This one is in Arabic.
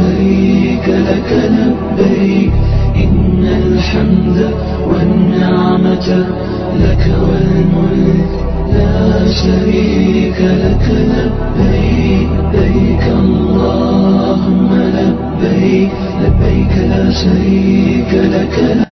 شريك لك لبيك، إن الحمد والنعمة لك والملك لا شريك لك لبيك، لبيك اللهم لبيك، لبيك لا شريك لك لبيك، إن الحمد والنعمة لك والملك لا شريك لك لبيك، لبيك اللهم لبيك، لبيك لا شريك لك.